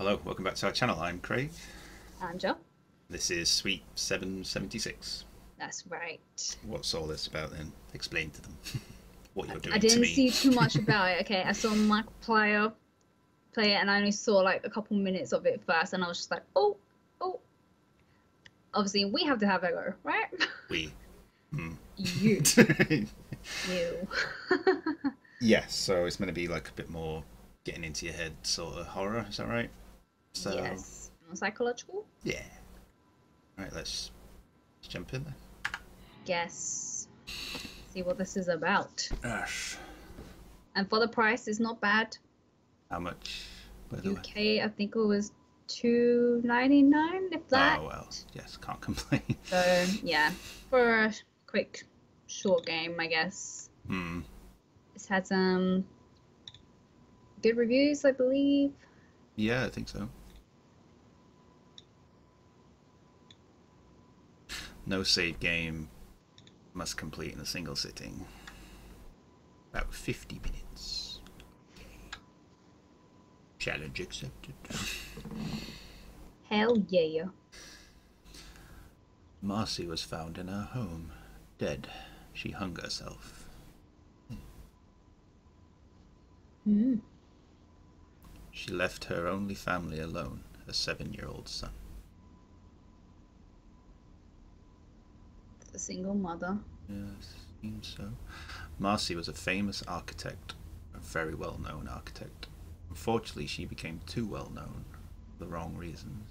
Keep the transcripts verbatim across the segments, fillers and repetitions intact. Hello, welcome back to our channel. I'm Craig. I'm Joe. This is Suite seven seventy-six. That's right. What's all this about then? Explain to them what you're doing to me. I didn't see too much about it. Okay, I saw Markiplier play it and I only saw like a couple minutes of it first and I was just like, oh, oh. Obviously, we have to have a go, right? We. Mm. You. You. Yes, yeah, so it's meant to be like a bit more getting into your head sort of horror, is that right? So, yes, more psychological. Yeah. Right, let's, let's jump in there. Yes. See what this is about. Gosh. And for the price, it's not bad. How much? U K, I think it was two ninety-nine, if that. Oh, well, yes, can't complain. So, yeah, for a quick, short game, I guess. Hmm. It's had some good reviews, I believe. Yeah, I think so. No save game, must complete in a single sitting. About fifty minutes. Challenge accepted. Hell yeah. Marcy was found in her home, dead. She hung herself. Hmm. She left her only family alone, her seven-year-old son. A single mother. Yes, seems so. Marcy was a famous architect, a very well-known architect. Unfortunately, she became too well-known for the wrong reasons.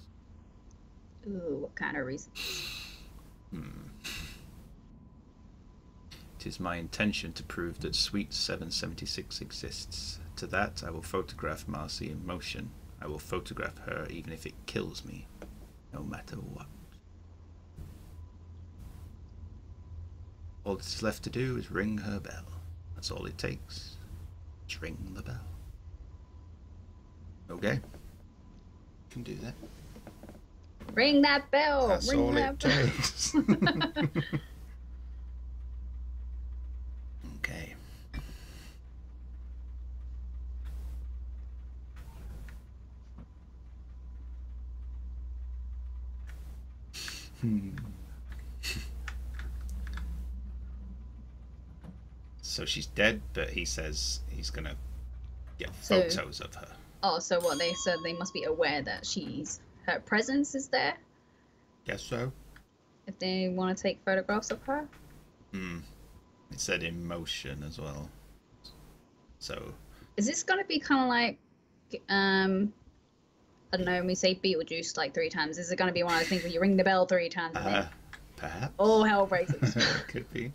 Ooh, what kind of reasons? Hmm. It is my intention to prove that Suite seven seventy-six exists. To that, I will photograph Marcy in motion. I will photograph her even if it kills me, no matter what. All that's left to do is ring her bell. That's all it takes. Just ring the bell. Okay. Can do that. Ring that bell! That's ring all that it bell. Takes. Okay. Hmm. So she's dead, but he says he's gonna get so, photos of her. Oh, so what they said, so they must be aware that she's her presence is there. Guess so. If they want to take photographs of her. Hmm. It said in motion as well. So. Is this gonna be kind of like, um, I don't know, when we say Beetlejuice like three times, is it gonna be one of those things where you ring the bell three times? Uh, perhaps. Oh, hell breaks loose. Could be.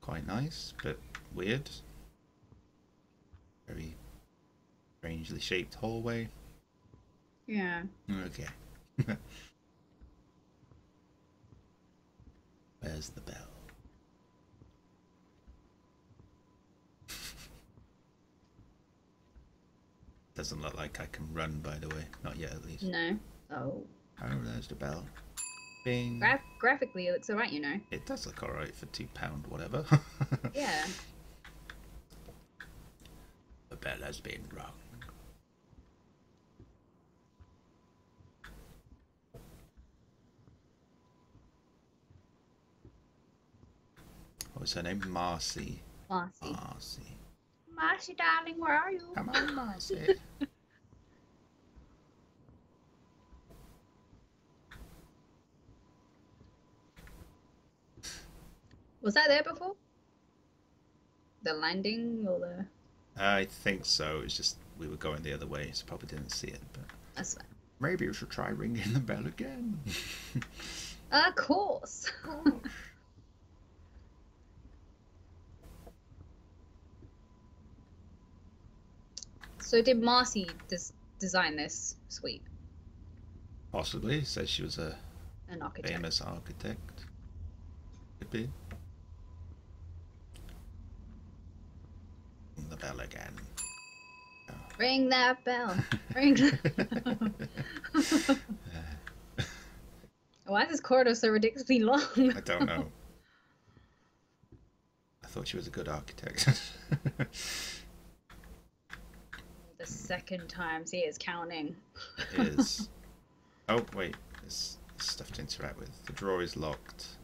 Quite nice, but weird. Very strangely shaped hallway. Yeah. Okay. Where's the bell? Doesn't look like I can run, by the way. Not yet, at least. No. Oh. Oh, there's the bell. Graf graphically, it looks alright, you know. It does look alright for two pound, whatever. Yeah. The bell has been rung. What was her name? Marcy. Marcy. Marcy. Marcy, darling, where are you? Come on, Marcy. Was that there before? The landing or the... I think so. It's just we were going the other way, so probably didn't see it. But that's fine. Maybe we should try ringing the bell again. Of course. So did Marcy des design this suite? Possibly. Says she was a An architect. famous architect. Could be. The bell again. Oh. Ring that bell. Ring that bell. Why is this corridor so ridiculously long? I don't know. I thought she was a good architect. second time. See, it's counting. It is. Oh, wait. There's stuff to interact with. The drawer is locked.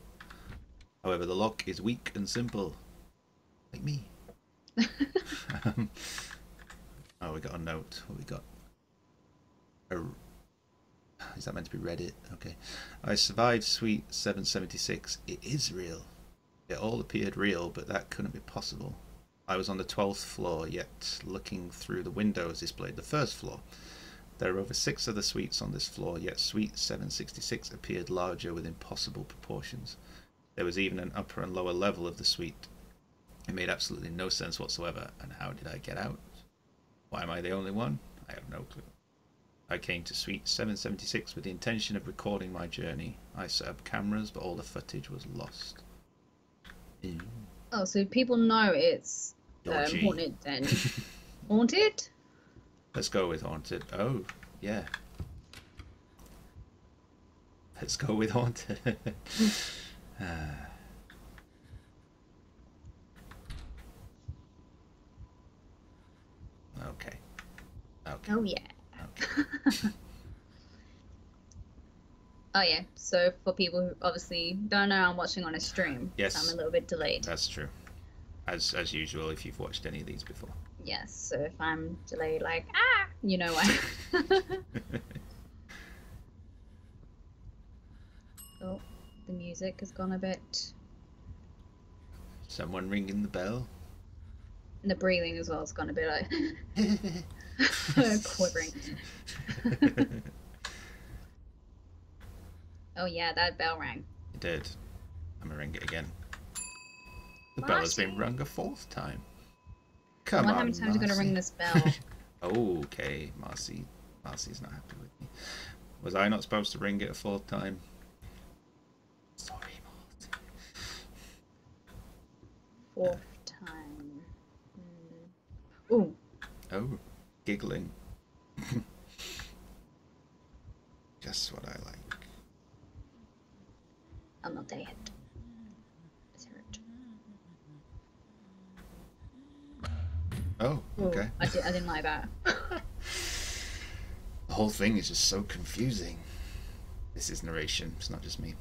However, the lock is weak and simple. Like me. um, oh, we got a note. What we got? A... Is that meant to be Reddit? Okay. I survived Suite seven seventy-six. It is real. It all appeared real, but that couldn't be possible. I was on the twelfth floor, yet looking through the windows displayed the first floor. There are over six other suites on this floor, yet Suite seven sixty-six appeared larger with impossible proportions. There was even an upper and lower level of the suite. It made absolutely no sense whatsoever. And how did I get out? Why am I the only one? I have no clue. I came to Suite seven seventy-six with the intention of recording my journey. I set up cameras, but all the footage was lost. Ew. Oh, so people know it's um, haunted then. Haunted? Let's go with haunted. Oh, yeah. Let's go with haunted. uh. Okay. Okay. Oh, yeah. Okay. Oh yeah, so for people who obviously don't know, I'm watching on a stream. Yes. So I'm a little bit delayed. That's true. As as usual, if you've watched any of these before. Yes, so if I'm delayed, like, ah, you know why. Oh, the music has gone a bit. Someone ringing the bell. And the breathing as well has gone a bit like... quivering. Oh yeah, that bell rang. It did. I'm gonna ring it again. The Marcy. Bell has been rung a fourth time. Come on, how many times are you gonna ring this bell? Okay, Marcy. Marcy's not happy with me. Was I not supposed to ring it a fourth time? Sorry, Marcy. Fourth uh. time. Mm. Ooh. Oh, giggling. Just what I like. I'm not dead. It's hurt. Oh, okay. Ooh, I, did, I didn't like that. The whole thing is just so confusing. This is narration, it's not just me.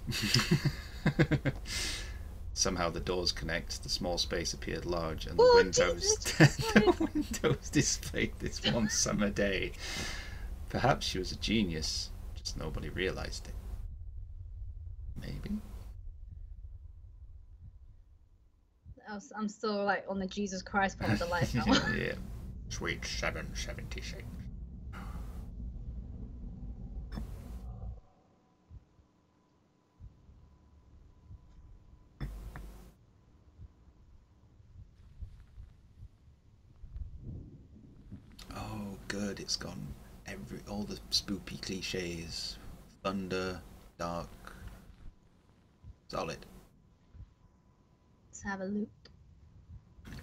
Somehow the doors connect, the small space appeared large, and the oh, windows the windows displayed this one summer day. Perhaps she was a genius, just nobody realized it. Maybe. I'm still like on the Jesus Christ part of the life now. Yeah. Suite seven seventy-six. Oh, good. It's gone. Every all the spoopy cliches. Thunder, dark. Solid. Let's have a look.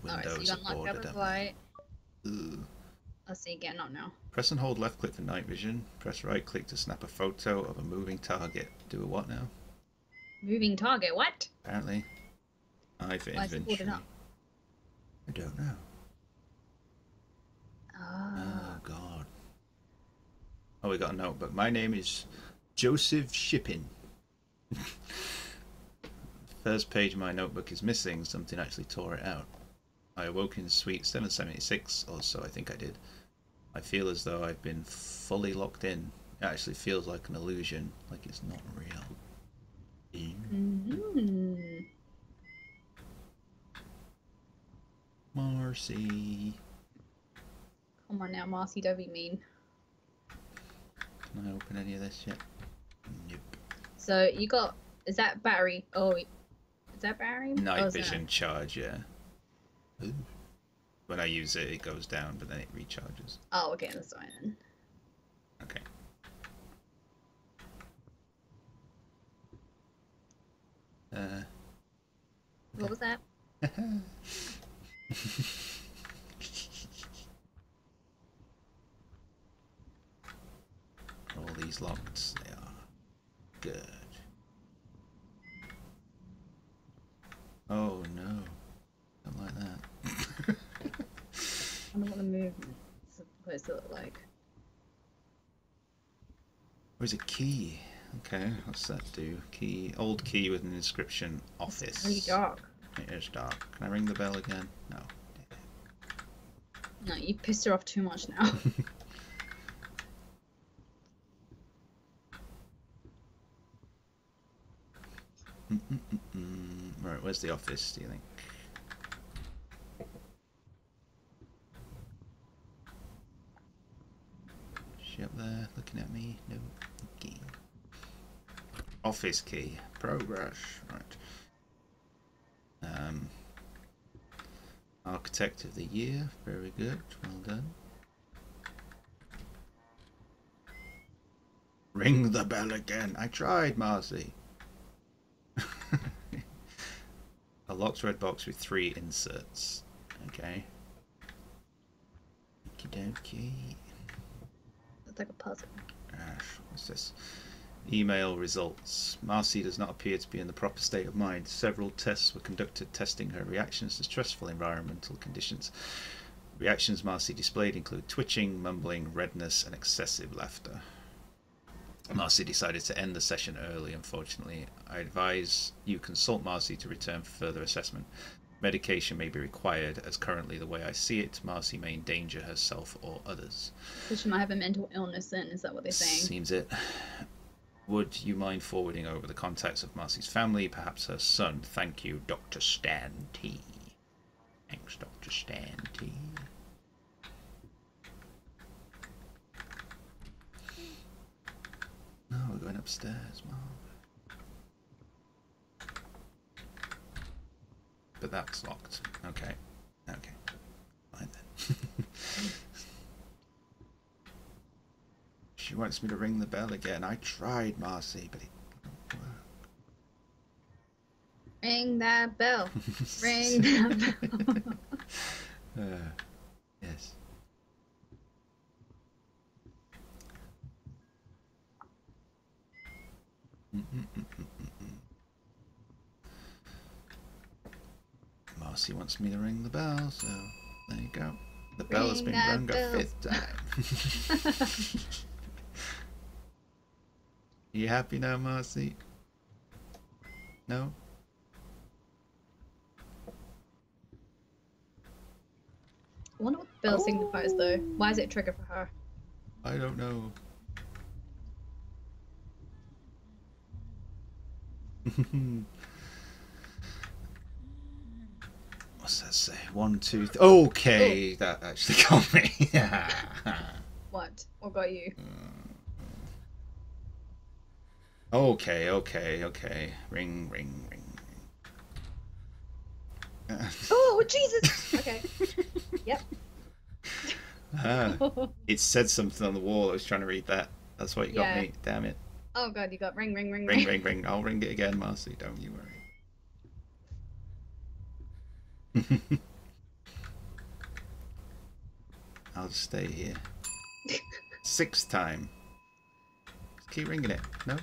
Alright, so you got like double light. Ooh. Let's see, get on now. Press and hold left click for night vision. Press right click to snap a photo of a moving target. Do a what now? Moving target, what? Apparently. I for well, inventory. I, I don't know. Oh. Oh, God. Oh, we got a note, but my name is Joseph Shippen. First page of my notebook is missing. Something actually tore it out. I awoke in Suite seven seventy-six, or so I think I did. I feel as though I've been fully locked in. It actually feels like an illusion, like it's not real. Mm-hmm. Marcy. Come on now, Marcy, don't be mean. Can I open any of this yet? Nope. So you got... Is that battery? Oh, is that battery? Night oh, vision that... charge, yeah. Ooh. When I use it, it goes down, but then it recharges. Oh, okay, that's fine then. Okay. Uh. Okay. What was that? Are all these locked? They are. Good. Oh no, I don't like that. I don't want to move. supposed to look like. Where's a key? Okay, what's that do? Key, old key with an inscription. Office. It's pretty dark. It is dark. Can I ring the bell again? No. No, you pissed her off too much now. mm -mm -mm -mm. Right, where's the office, do you think? Is she up there looking at me? No. Key. Office key. Progress. Right. Um... Architect of the Year, very good, well done. Ring the bell again, I tried, Marcy. A locked red box with three inserts, okay. Okie dokie. Looks like a puzzle. Gosh, what's this? Email results. Marcy does not appear to be in the proper state of mind. Several tests were conducted testing her reactions to stressful environmental conditions. Reactions Marcy displayed include twitching, mumbling, redness, and excessive laughter. Marcy decided to end the session early, unfortunately. I advise you consult Marcy to return for further assessment. Medication may be required, as currently the way I see it, Marcy may endanger herself or others. So she might have a mental illness then, is that what they're saying? Seems it. Would you mind forwarding over the contacts of Marcy's family, perhaps her son? Thank you, Doctor Stan T. Thanks, Doctor Stan T. No, we're going upstairs, Mom. But that's locked. Okay. Okay. Fine then. She wants me to ring the bell again. I tried, Marcy, but it didn't work. Ring that bell. Ring that bell. uh, yes. Mm -mm -mm -mm -mm. Marcy wants me to ring the bell, so there you go. The bell ring has been rung bell. a fifth time. You happy now, Marcy? No? I wonder what the bell oh. signifies, though. Why is it a trigger for her? I don't know. What's that say? One, two, three. Okay, oh. that actually got me. What? What got you? Uh. Okay, okay, okay. Ring, ring, ring. Uh, oh, Jesus! Okay. Yep. Uh, it said something on the wall. I was trying to read that. That's what you yeah. got me. Damn it. Oh, God, you got ring, ring, ring, ring. Ring, ring, ring. I'll ring it again, Marcy. Don't you worry. I'll just stay here. Sixth time. Just keep ringing it. No?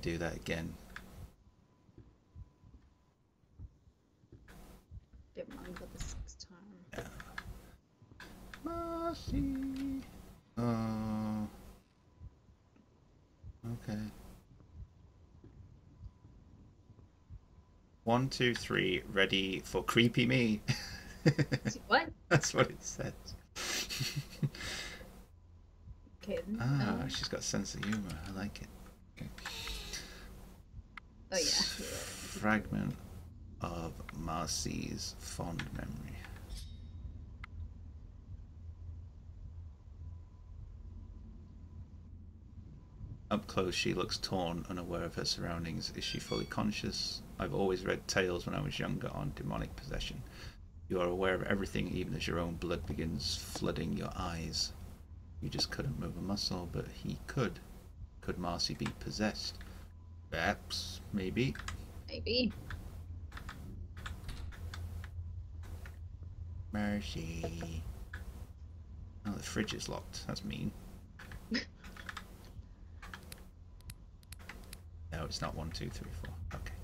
Do that again. Don't mind about the sixth time. Yeah. Marcy. Oh. Okay. One, two, three. Ready for creepy me. What? That's what it said. Okay. Then. Ah, um... she's got a sense of humor. I like it. Okay. Oh, yeah. Fragment of Marcy's fond memory. Up close, she looks torn, unaware of her surroundings. Is she fully conscious? I've always read tales when I was younger on demonic possession. You are aware of everything, even as your own blood begins flooding your eyes. You just couldn't move a muscle, but he could. Could Marcy be possessed? Perhaps, maybe. Maybe. Mercy. Oh, the fridge is locked. That's mean. No, it's not one, two, three, four. Okay.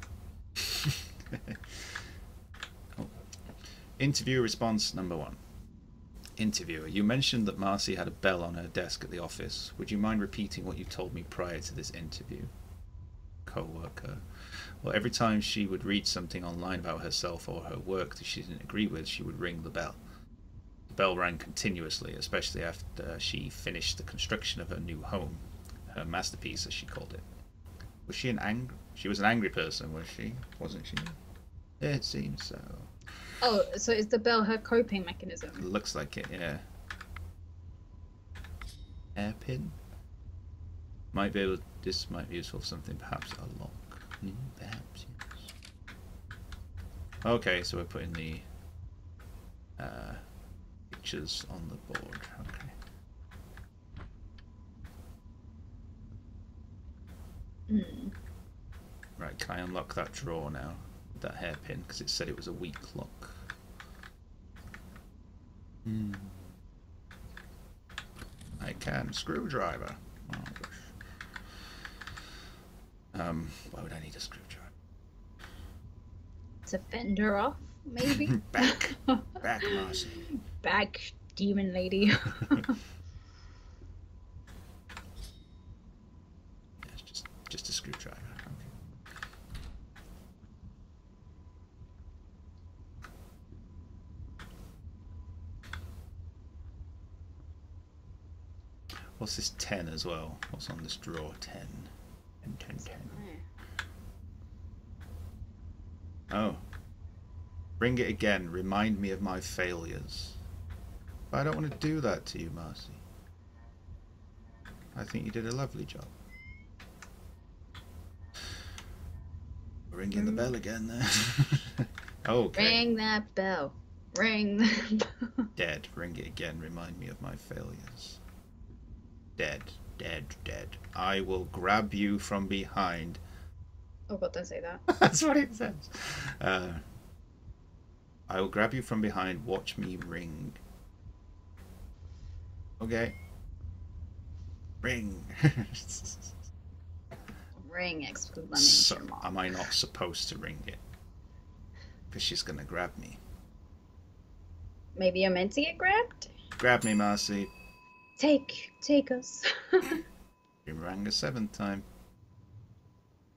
Interview response number one. Interviewer, you mentioned that Marcy had a bell on her desk at the office. Would you mind repeating what you told me prior to this interview? Co-worker, well, every time she would read something online about herself or her work that she didn't agree with, she would ring the bell. The bell rang continuously, especially after she finished the construction of her new home, her masterpiece, as she called it. Was she an angry? She was an angry person, was she? Wasn't she? It seems so. Oh, so is the bell her coping mechanism? It looks like it, yeah. Hairpin? Might be able. This might be useful for something. Perhaps a lock. Mm, perhaps. Yes. Okay, so we're putting the uh, pictures on the board. Okay. Mm. Right, can I unlock that drawer now? That hairpin, because it said it was a weak lock. Mm. I can. Screwdriver. Oh, gosh. Um, why would I need a screwdriver? To fend her off, maybe? Back. Back, Marcy. Back, demon lady. Just a screwdriver. Okay. What's this ten as well? What's on this drawer? Ten. And ten, ten. Oh. Ring it again. Remind me of my failures. But I don't want to do that to you, Marcy. I think you did a lovely job. Ringing the bell again there. Okay. Ring that bell. Ring that bell. Dead. Ring it again. Remind me of my failures. Dead. Dead. Dead. I will grab you from behind. Oh god, don't say that. That's what it says. Uh, I will grab you from behind. Watch me ring. Okay. Ring. Ring exclamation so, mark. Am I not supposed to ring it? Because she's gonna grab me. Maybe you're meant to get grabbed? Grab me, Marcy. Take, take us. You rang a seventh time.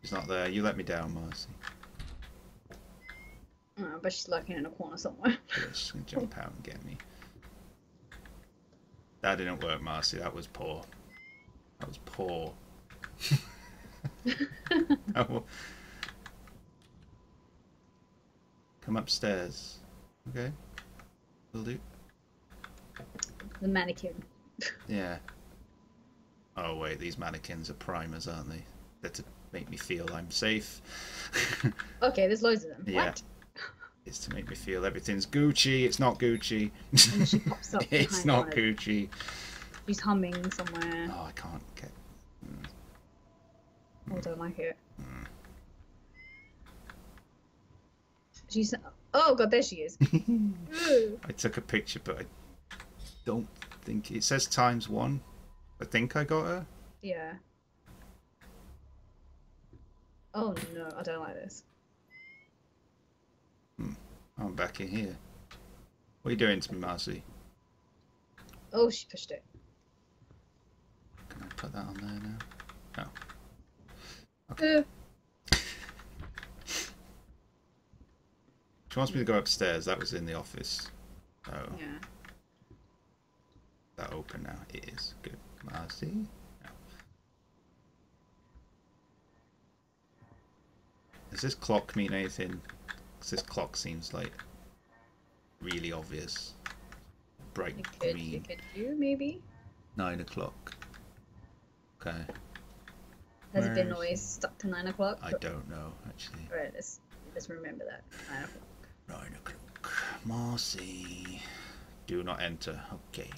She's not there. You let me down, Marcy. Oh, but she's lurking in a corner somewhere. She's gonna jump out and get me. That didn't work, Marcy. That was poor. That was poor. Oh. Come upstairs. Okay. Will do. The mannequin. Yeah. Oh wait, these mannequins are primers, aren't they? They're to make me feel I'm safe. Okay, there's loads of them. Yeah. What? It's to make me feel everything's Gucci. It's not Gucci. And she pops up. It's not her. Gucci. She's humming somewhere. Oh, I can't get... Mm. Oh, don't like it. Mm. She's. Oh god, there she is. I took a picture, but I don't think it says times one. I think I got her. Yeah. Oh no, I don't like this. Hmm. I'm back in here. What are you doing to me, Marcy? Oh, she pushed it. Can I put that on there now? Oh. Okay. Uh. She wants me to go upstairs. That was in the office. Oh. Yeah. Is that open now? It is. Good. Marcy? No. Does this clock mean anything? Because this clock seems like really obvious. Bright you could, green. You could do, maybe? Nine o'clock. Okay. Has it been always stuck to nine o'clock? I don't know, actually. Alright, let's, let's remember that. Nine o'clock. Nine o'clock. Marcy. Do not enter. Okay.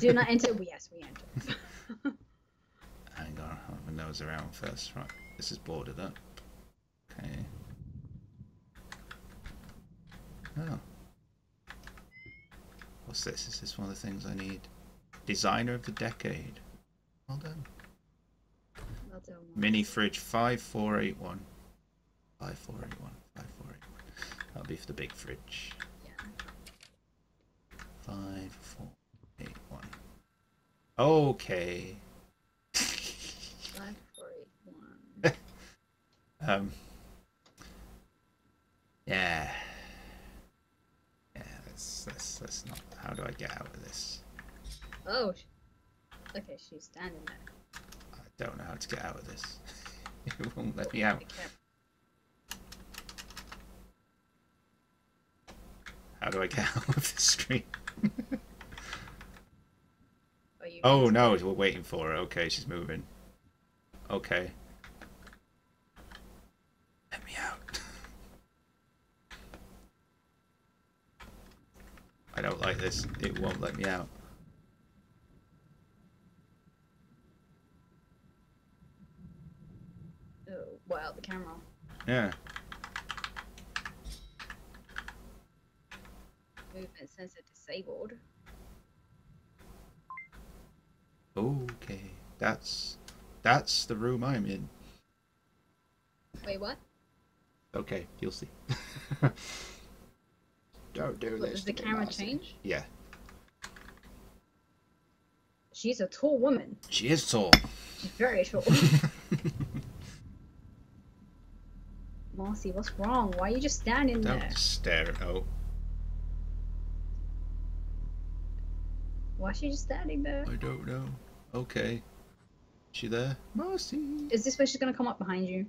Do not enter? Well, yes, we enter. Hang on, I have my nose around first. Right, this is boarded up. Okay. Oh. What's this? Is this one of the things I need? Designer of the decade. Well done. Mini fridge five four eight one. five four eight one. five four eight one. That'll be for the big fridge. nine four eight one. Okay. nine four eight one. um. Yeah. Yeah. Let's let's let's not. How do I get out of this? Oh. Okay, she's standing there. I don't know how to get out of this. It won't let me out. How do I get out of the screen? Oh no, we're waiting for her. Okay, she's moving. Okay. Let me out. I don't like this. It won't let me out. Oh, what, out the camera? Yeah. Movement sensor disabled. Okay, that's that's the room I'm in. Wait, what? Okay, you'll see. Don't do what, this. Does the camera Marcy. Change? Yeah. She's a tall woman. She is tall. She's very tall. Marcy, what's wrong? Why are you just standing Don't there? Don't stare at her. Why is she just standing there? I don't know. Okay. Is she there? Marcy! Is this where she's gonna come up behind you?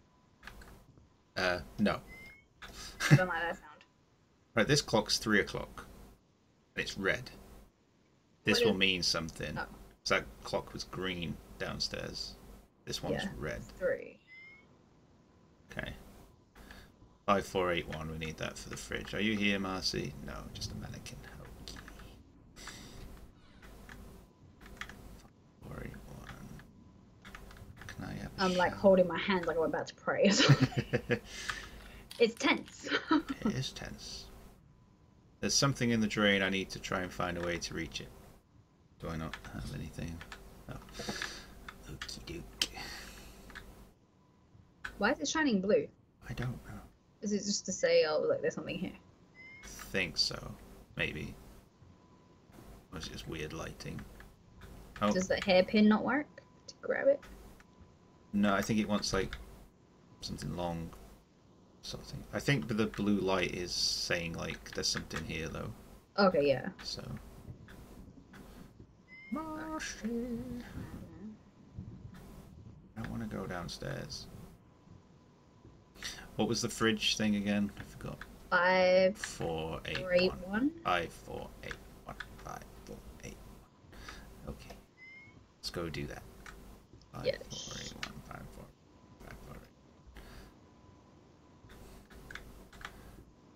Uh, no. I don't like that sound. Right, this clock's three o'clock. It's red. This what will is... mean something. Oh. So that clock was green downstairs. This one's yeah, red. Three. Okay. five four eight one, we need that for the fridge. Are you here, Marcy? No, just a mannequin. I'm like holding my hands like I'm about to pray. It's tense. It is tense. There's something in the drain. I need to try and find a way to reach it. Do I not have anything? No. Okie doke. Why is it shining blue? I don't know. Is it just to say, oh, look, there's something here? I think so. Maybe. Or is it just weird lighting? Oh. Does the hairpin not work to grab it? No, I think it wants like something long, something. I think the blue light is saying like there's something here though. Okay, yeah. So. Marcy. I don't want to go downstairs. What was the fridge thing again? I forgot. Five. Four eight, eight one. one. Five four eight one. Five four eight one. Okay, let's go do that. Five, yes. Four, eight, one.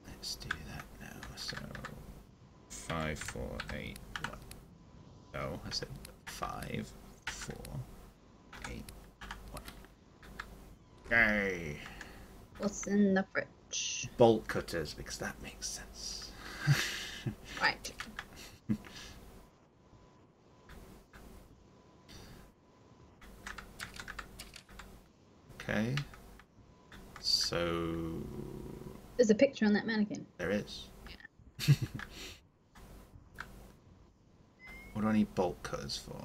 Let's do that now. So five, four, eight, one. Oh, I said five, four, eight, one. Yay! What's in the fridge? Bolt cutters, because that makes sense. Right. Okay. So. There's a picture on that mannequin. There is. Yeah. What do I need bolt cutters for?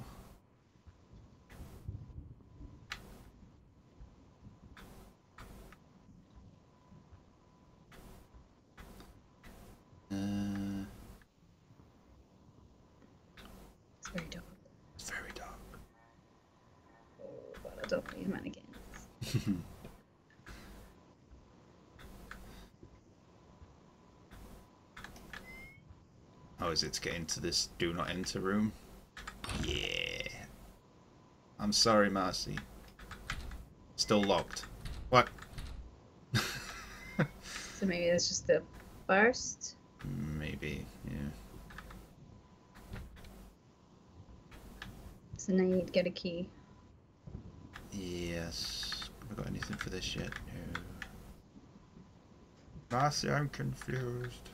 Uh. It's very dark. It's very dark. Oh, but I don't need mannequins. Oh, is it to get into this do not enter room? Yeah. I'm sorry, Marcy. Still locked. What? So maybe that's just the first? Maybe, yeah. So now you need to get a key. Yes. Have I got anything for this yet? No. Marcy, I'm confused.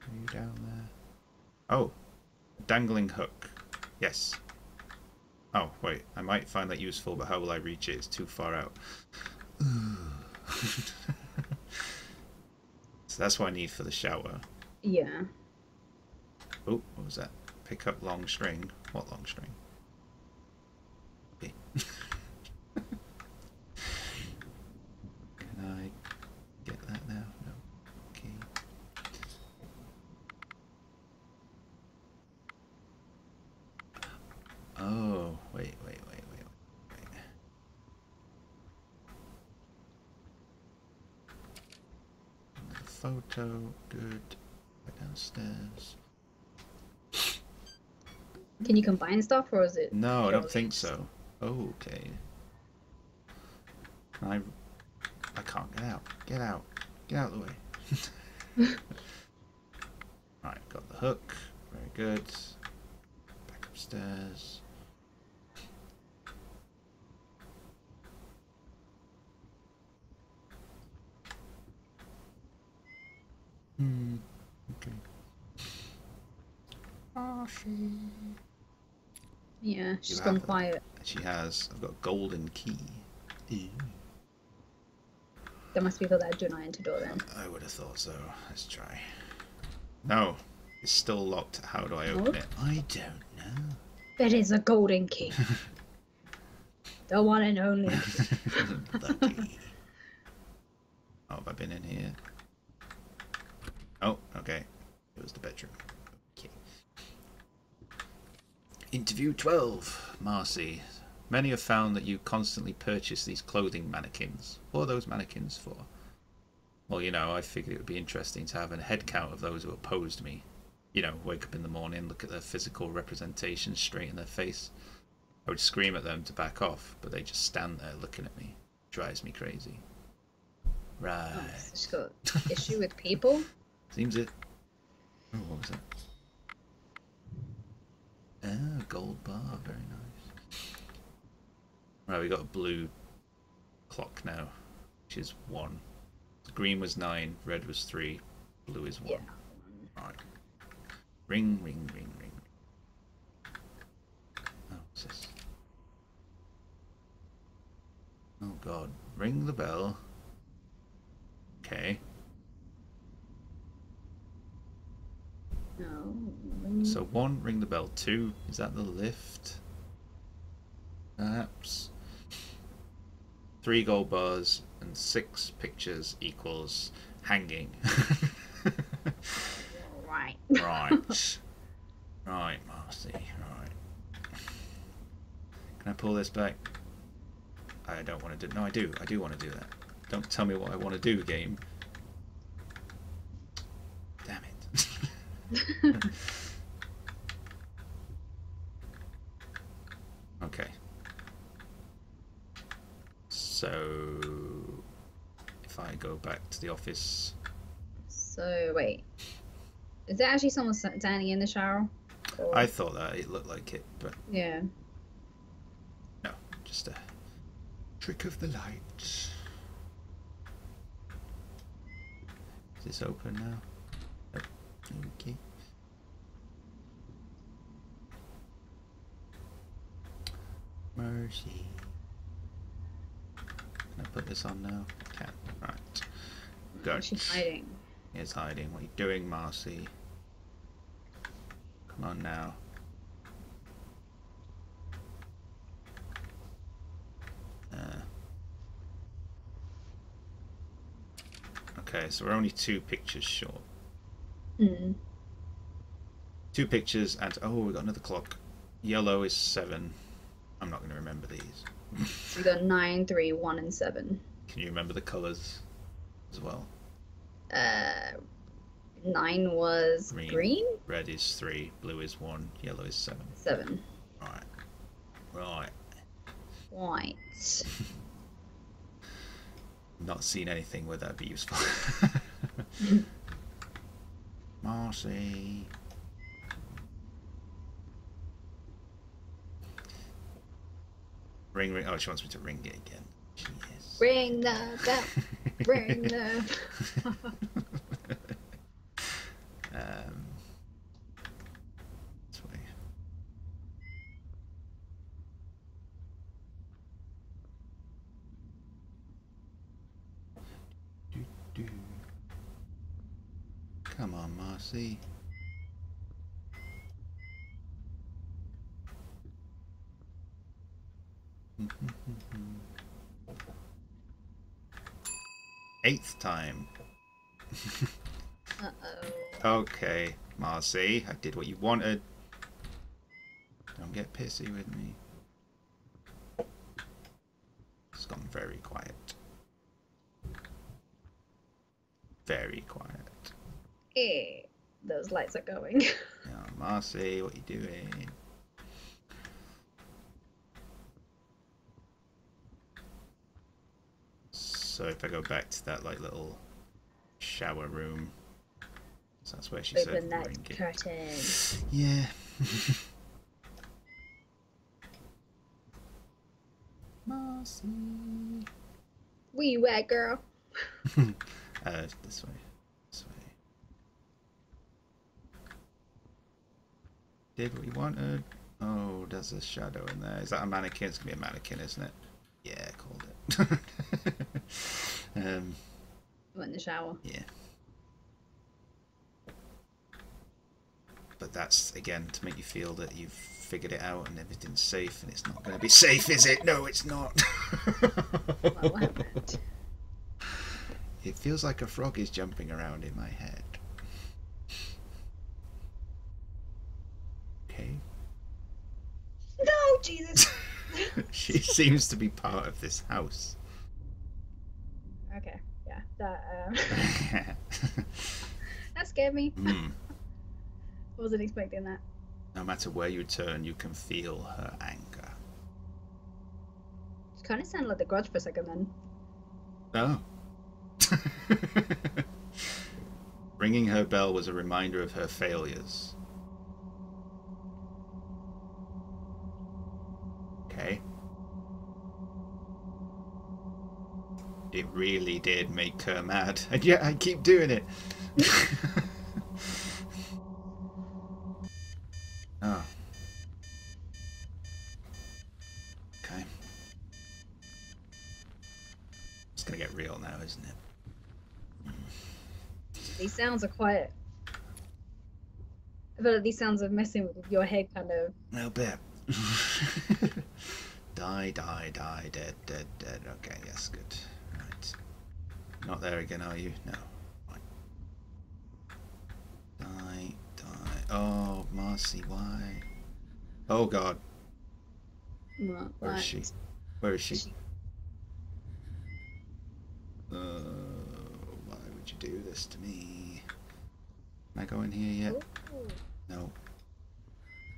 Are you down there? Oh, dangling hook. Yes. Oh, wait. I might find that useful, but how will I reach it? It's too far out. So that's what I need for the shower. Yeah. Oh, what was that? Pick up long string. What long string? B. Can I get that now? No. Okay. Oh, wait, wait, wait, wait, wait. Another photo. Good. Right downstairs. Can you combine stuff, or is it? No, I don't think so. Oh, okay. Can I? I can't get out. Get out. Get out of the way. Alright, got the hook. Very good. Back upstairs. Hmm. Okay. Oh, she. Yeah, she's gone quiet. She has. I've got a golden key. Ew. That must be for that Jedi Entador then. I would have thought so. Let's try. No, it's still locked. How do I open oh. it? I don't know. It is a golden key. The one and only. The key. Oh, have I been in here? Oh, okay. It was the bedroom. Okay. Interview twelve, Marcy. Many have found that you constantly purchase these clothing mannequins. What are those mannequins for? Well, you know, I figured it would be interesting to have a head count of those who opposed me. You know, wake up in the morning, look at their physical representation straight in their face. I would scream at them to back off, but they just stand there looking at me. It drives me crazy. Right. Oh, she's got an issue with people? Seems it. Oh, what was that? Ah, gold bar. Very nice. Right, we got a blue clock now, which is one. Green was nine, red was three, blue is one. Yeah. Alright. Ring, ring, ring, ring. Oh, what's this? Oh god. Ring the bell. Okay. No. So one, ring the bell. Two, is that the lift? Perhaps. Three gold bars and six pictures equals hanging. Right. Right. Right, Marcy. Right. Can I pull this back? I don't want to do. No, I do. I do want to do that. Don't tell me what I want to do, game. Damn it. Okay. So, if I go back to the office... So, wait. Is there actually someone standing in the shower? Or... I thought that. It looked like it, but... Yeah. No, just a trick of the light. Is this open now? Oh, okay. Mercy. I put this on now? I can. Right. Go. She's hiding. It's hiding. What are you doing, Marcy? Come on now. Uh. Okay, so we're only two pictures short. Mm. Two pictures and oh, we got another clock. Yellow is seven. I'm not going to remember these. We got nine, three, one, and seven. Can you remember the colours as well? Uh, nine was green. green? Red is three, blue is one, yellow is seven. Seven. Right. Right. Right. Not seen anything where that'd be useful. Marcy. Ring, ring. Oh, she wants me to ring it again. Jeez. Ring the bell. Ring the bell. um, this way. Do, do, do. on, Marcy. Eighth time. Uh-oh. Okay, Marcy, I did what you wanted. Don't get pissy with me. It's gone very quiet. Very quiet. Eh, those lights are going. Oh, Marcy, what are you doing? So if I go back to that like little shower room, so that's where she said. Open that curtain. Yeah. Marcy. Where you at, girl? uh, this way. This way. Did what you wanted. Oh, there's a shadow in there. Is that a mannequin? It's gonna be a mannequin, isn't it? Yeah, I called it. um, Went in the shower. Yeah. But that's, again, to make you feel that you've figured it out and everything's safe, and it's not going to be safe, is it? No, it's not. What happened? It feels like a frog is jumping around in my head. Okay. No, Jesus. She seems to be part of this house. Okay, yeah, that um... that scared me. Mm. I wasn't expecting that. No matter where you turn, you can feel her anger. She kind of sounded like The Grudge for a second, then. Oh. Ringing her bell was a reminder of her failures. Okay. It really did make her mad, and yet I keep doing it. Oh. Okay. It's gonna get real now, isn't it? These sounds are quiet. I feel like these sounds are messing with your head, kind of. A little bit. Die, die, die, dead, dead, dead. Okay, yes, good. Right. Not there again, are you? No. Right. Die, die. Oh, Marcy, why? Oh, God. What? Where is she? Where is she? she... Uh, why would you do this to me? Can I go in here yet? Ooh. No.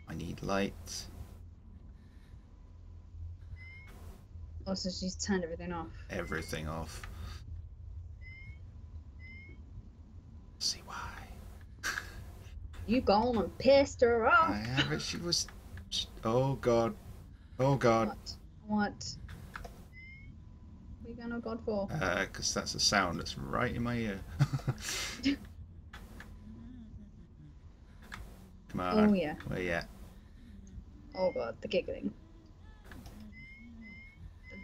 I need light. Also, she's turned everything off. Everything off. See why? You gone and pissed her off. I haven't. She was. She, oh God. Oh God. What? What? What are you going oh God for? Uh, because that's a sound that's right in my ear. Come on. Oh yeah. Where you at? Oh God, the giggling.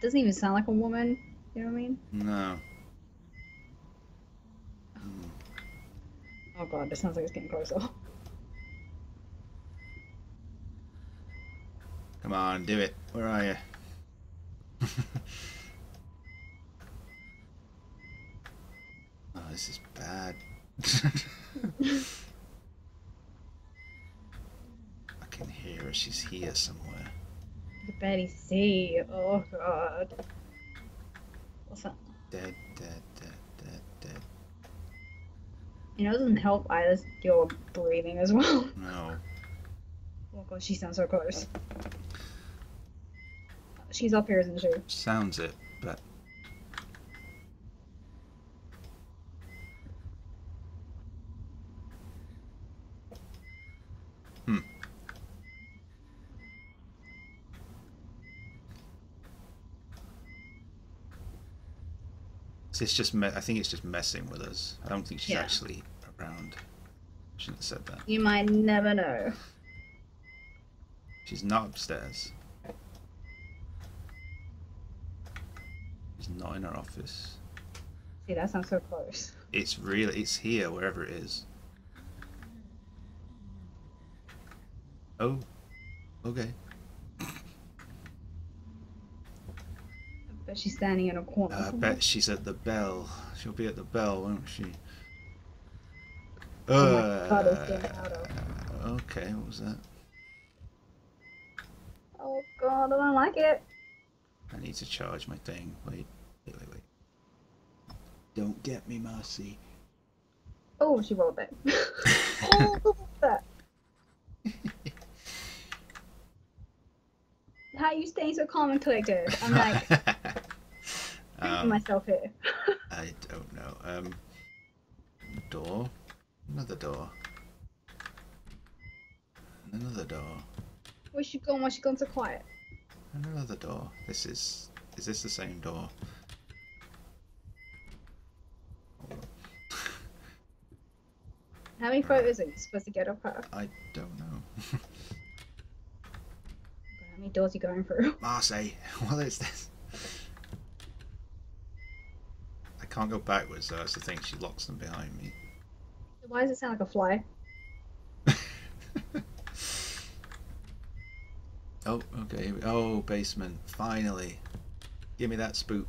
Doesn't even sound like a woman, you know what I mean? No. Mm. Oh God, this sounds like it's getting closer. Come on, do it. Where are you? Oh, this is bad. I can hear her, she's here somewhere. I can barely see. Oh God. What's that? Dead, dead, dead, dead, dead. You know, it doesn't help either your breathing as well. No. Oh God, she sounds so close. She's up here, isn't she? Sounds it, but. Hmm. It's just me I think it's just messing with us. I don't think she's yeah. actually around. Shouldn't have said that. You might never know. She's not upstairs. She's not in her office. See, that sounds so close. It's real. It's here, wherever it is. Oh, okay. But she's standing in a corner. Uh, I bet she's at the bell. She'll be at the bell, won't she? Uh, oh my God, I was getting out of. Okay, what was that? Oh God, I don't like it. I need to charge my thing. Wait, wait, wait, wait. Don't get me, Marcy. Oh, she rolled it. Oh, look at that. How are you staying so calm and collected? I'm like... Um, myself here. I don't know. Um, door, another door, another door. Where's she gone? Why's she gone so quiet? Another door. This is. Is this the same door? How many photos are you supposed to get of her? I don't know. How many doors are you going through? Marcy, what is this? I can't go backwards though, that's the thing, she locks them behind me. Why does it sound like a fly? Oh, okay. Oh, basement. Finally. Give me that spoop.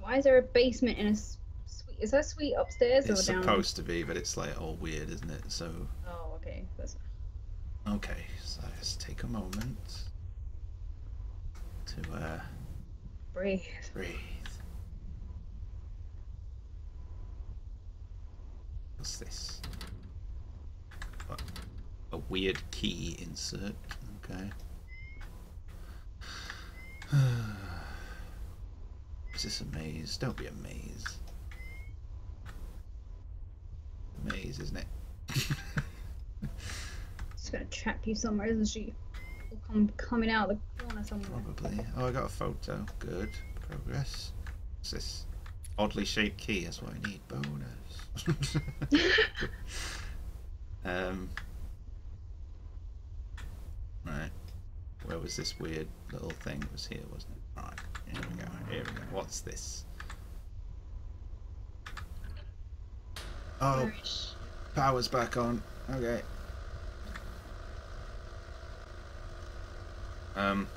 Why is there a basement in a suite? Is that suite upstairs or down? It's supposed to be, but it's like all weird, isn't it? So. Oh, okay. That's... Okay, so let's take a moment to, uh... breathe. Breathe. What's this? What? A weird key insert. Okay. Is this a maze? Don't be a maze. A maze, isn't it? She's gonna trap you somewhere, isn't she? I'm coming out of the corner somewhere. Probably. Oh, I got a photo. Good. Progress. What's this? Oddly shaped key. That's what I need. Bonus. um. Right. Where was this weird little thing? It was here, wasn't it? Right. Here we go. Here we go. What's this? Oh. Power's back on. Okay. Um.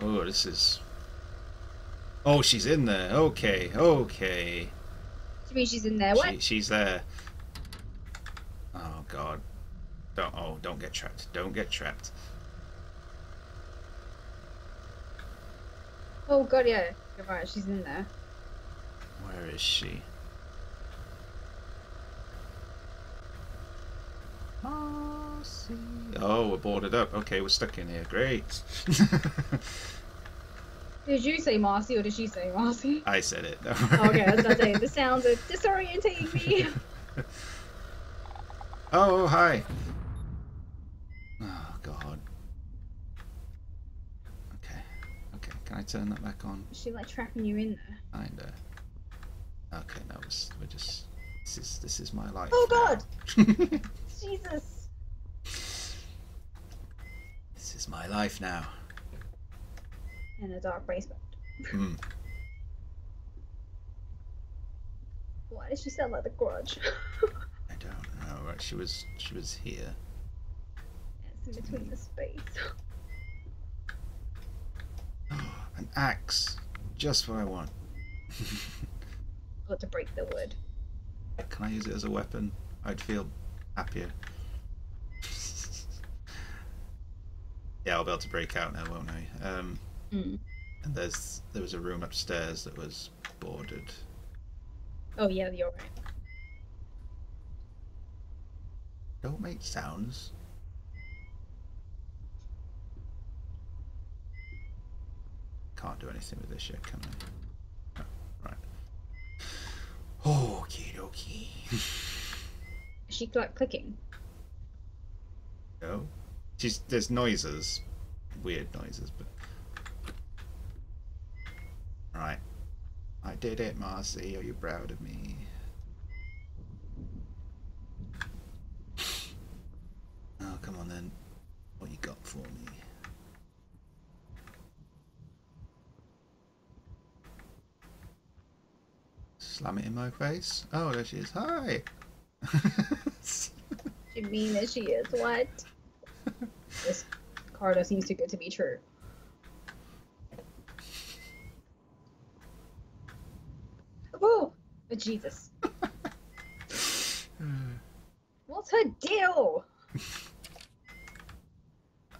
Oh, this is. Oh, she's in there. Okay, okay. What do you mean she's in there? What? She, she's there. Oh God! Don't. Oh, don't get trapped. Don't get trapped. Oh God, yeah. You're right. She's in there. Where is she? Oh. Oh, we're boarded up. Okay, we're stuck in here. Great. Did you say Marcy or did she say Marcy? I said it. Oh, okay, I was about to say, the sounds are disorientating me. Oh, hi. Oh, God. Okay. Okay, can I turn that back on? Is she, like, trapping you in there? Kinda. Okay, no, we're just... This is, this is my life. Oh, God! Jesus. This is my life now. In a dark basement. Mm. Why did she sound like the garage? I don't know. Right, she was she was here. It's in between the space. Oh, an axe, just what I want. Got to break the wood. Can I use it as a weapon? I'd feel happier. Yeah, I'll be able to break out now, won't I? Um, mm. And there's there was a room upstairs that was boarded. Oh yeah, you're right. Don't make sounds. Can't do anything with this yet, can I? Oh, right. Okie dokie. Is she like clicking? No. She's, there's noises, weird noises, but right. I did it, Marcy. Are you proud of me? Oh, come on then. What you got for me? Slam it in my face. Oh, there she is. Hi! What do you mean that she is? What? This card seems too good to be true. Oh, Jesus. What's her deal?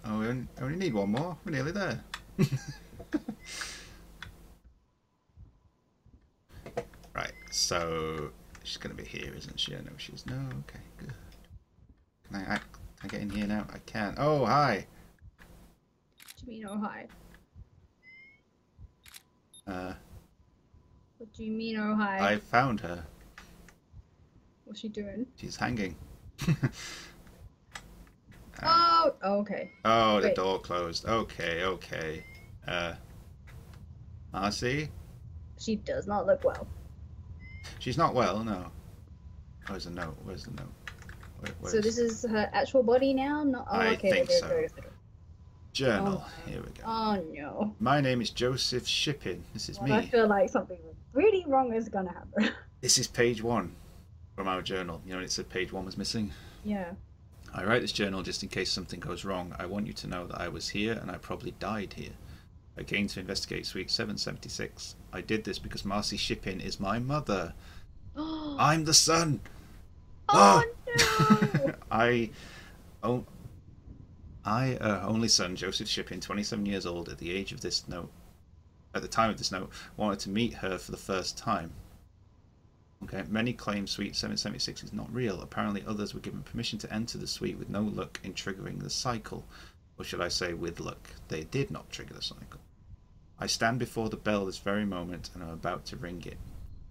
Oh, we only, we only need one more. We're nearly there. Right, so she's going to be here, isn't she? I know she's... No, okay, good. Can I, I, I get in here now? I can. Oh, hi! What do you mean, oh, hi? Uh... What do you mean, oh, hi? I found her. What's she doing? She's hanging. Oh, oh, okay. Oh, the Wait. door closed. Okay, okay. Uh, Marcy? She does not look well. She's not well, no. Where's the note? Where's the note? Where, where's... So this is her actual body now? No. Oh, I okay, think there, so. There, there, there. Journal. Oh, here we go. Oh, no. My name is Joseph Shippen. This is well, me. I feel like something really wrong is going to happen. This is page one from our journal. You know, it said page one was missing. Yeah. I write this journal just in case something goes wrong. I want you to know that I was here and I probably died here. I came to investigate Suite seven seventy-six. I did this because Marcy Shippen is my mother. I'm the son. Oh, oh. No! I, oh, I, uh, only son, Joseph Shippen, twenty-seven years old, at the age of this note, at the time of this note, wanted to meet her for the first time. Okay, many claim Suite seven seventy-six is not real. Apparently others were given permission to enter the suite with no luck in triggering the cycle. Or should I say with luck, they did not trigger the cycle. I stand before the bell this very moment and I'm about to ring it.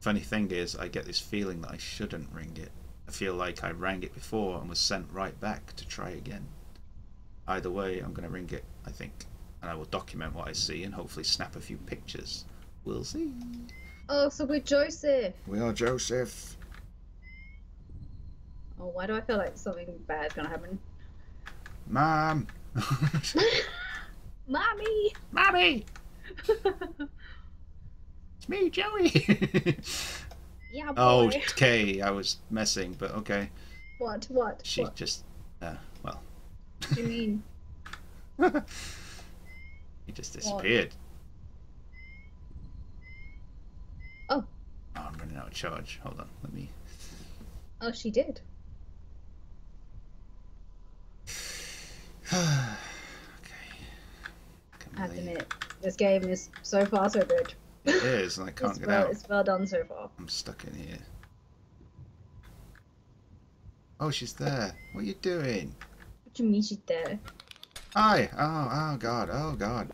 Funny thing is, I get this feeling that I shouldn't ring it. I feel like I rang it before and was sent right back to try again. Either way, I'm going to ring it, I think. And I will document what I see and hopefully snap a few pictures. We'll see. Oh, so we're Joseph. We are Joseph. Oh, why do I feel like something bad's gonna happen? Mom. Mommy. Mommy. It's me, Joey. Yeah, boy. Oh, okay. I was messing, but okay. What? What? She what? just. Uh, well. What do you mean? He just disappeared. What? Oh. Oh, I'm running out of charge. Hold on, let me... Oh, she did. Okay. I have to admit, this game is so far so good. It is, and I can't get well, out. It's well done so far. I'm stuck in here. Oh, she's there. What are you doing? What do you mean she's there? Hi! Oh, oh god, oh god.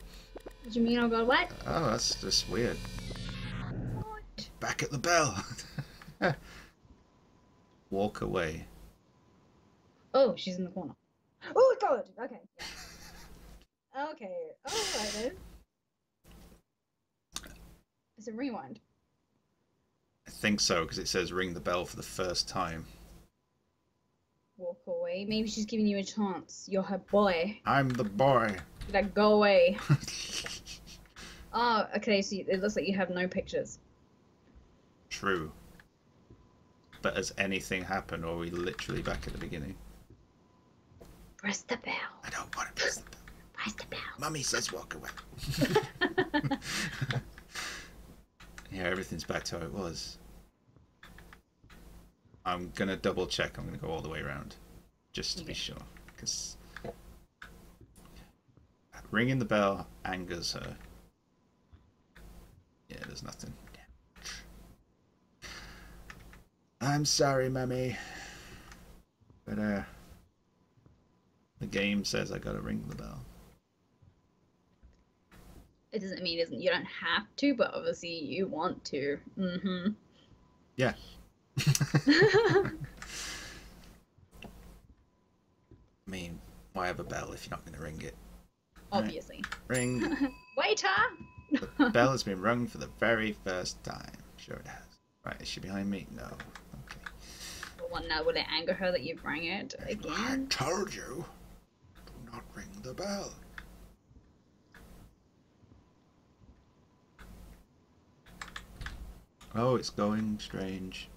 What do you mean, oh god, what? Oh, that's just weird. Back at the bell. Walk away. Oh, she's in the corner. Oh god. Okay. Okay. Oh, right then. It's a rewind. I think so, because it says ring the bell for the first time. Walk away. Maybe she's giving you a chance. You're her boy. I'm the boy. Like, go away. Oh, okay. So it looks like you have no pictures. True, but has anything happened, or are we literally back at the beginning? Press the bell. I don't want to press the bell. Press the bell. Mummy says walk away. Yeah, everything's back to how it was. I'm gonna double check. I'm gonna go all the way around, just to okay. be sure, because ringing the bell angers her. Yeah, there's nothing. I'm sorry, Mummy, but uh, the game says I gotta ring the bell. It doesn't mean it isn't, you don't have to, but obviously you want to. Mm-hmm. Yeah. I mean, why have a bell if you're not gonna ring it? Obviously. Right. Ring. Waiter! The bell has been rung for the very first time. Sure it has. Right, is she behind me? No. Well, now would it anger her that you rang it again? I told you, do not ring the bell. Oh, it's going strange.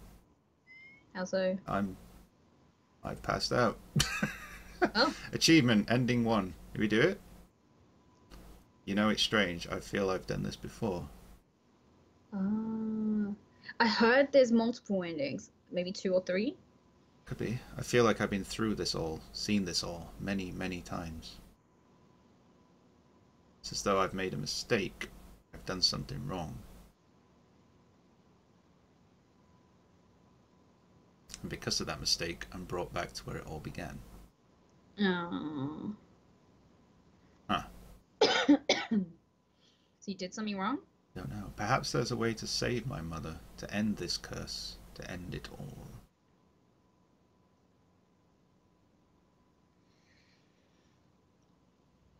How so? I'm... I passed out. Oh. Achievement, ending one. Did we do it? You know, it's strange. I feel I've done this before. Uh, I heard there's multiple endings. Maybe two or three? Could be. I feel like I've been through this all, seen this all, many, many times. It's as though I've made a mistake. I've done something wrong. And because of that mistake, I'm brought back to where it all began. Oh. Huh. So you did something wrong? Don't know. Perhaps there's a way to save my mother, to end this curse, to end it all.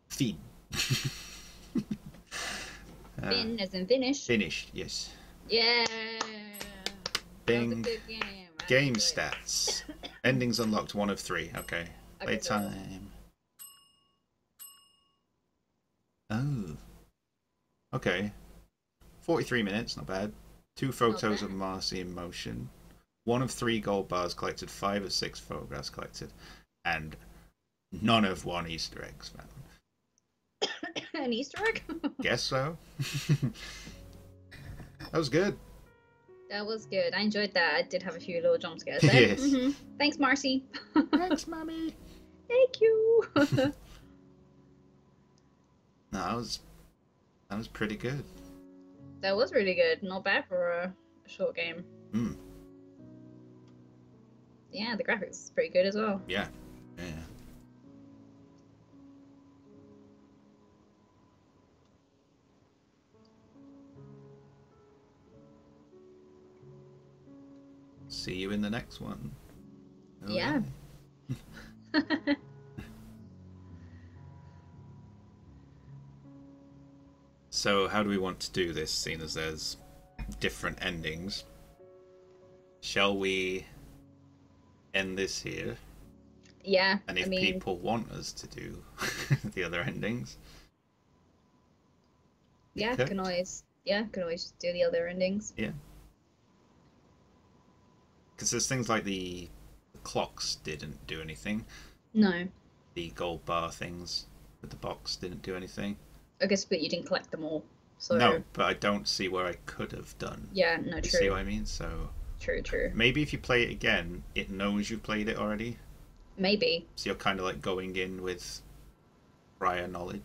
Fin. Fin as in finish. Finished, yes. Yeah. Bing. That was a good game. Game stats. Endings unlocked, one of three. Okay. okay Playtime. Oh. Okay. forty-three minutes, not bad. Two photos okay. of Marcy in motion. One of three gold bars collected. Five of six photographs collected. And none of one Easter eggs, man. An Easter egg? Guess so. That was good. That was good. I enjoyed that. I did have a few little jump scares there. Yes. Mm-hmm. Thanks, Marcy. Thanks, Mommy. Thank you. No, that was that was pretty good. That was really good. Not bad for a short game. Mm. Yeah, the graphics is pretty good as well. Yeah. Yeah. See you in the next one. Oh, yeah. Really? So how do we want to do this, seeing as there's different endings? Shall we end this here? Yeah. And if I mean... people want us to do the other endings. Yeah, can always yeah, can always just do the other endings. Yeah. Because there's things like the, the clocks didn't do anything. No. The gold bar things with the box didn't do anything. I guess, but you didn't collect them all. So... No, but I don't see where I could have done. Yeah, no, true. You see what I mean? So... True, true. Maybe if you play it again, it knows you've played it already. Maybe. So you're kind of like going in with prior knowledge,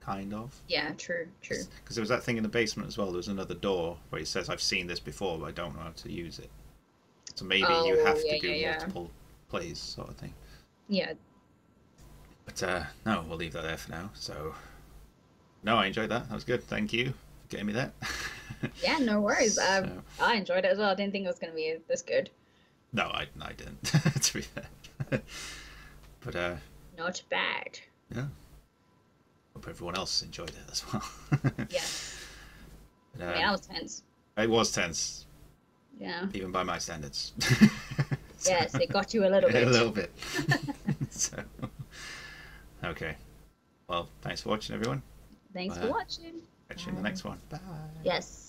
kind of. Yeah, true, true. Because there was that thing in the basement as well. There was another door where it says, I've seen this before, but I don't know how to use it. So maybe oh, you have yeah, to do yeah, multiple yeah. plays sort of thing. Yeah. But uh, no, we'll leave that there for now. So, no, I enjoyed that. That was good. Thank you for getting me that. Yeah, no worries. So... Um, I enjoyed it as well. I didn't think it was going to be this good. No, I, I didn't, to be fair. But, uh... Not bad. Yeah. Hope everyone else enjoyed it as well. Yeah. But, um, I mean, I was tense. It was tense. Yeah. Even by my standards. So, yes, it got you a little bit. A little bit. So, okay. Well, thanks for watching, everyone. Thanks Bye. for watching. Catch you in the next one. Bye. Yes.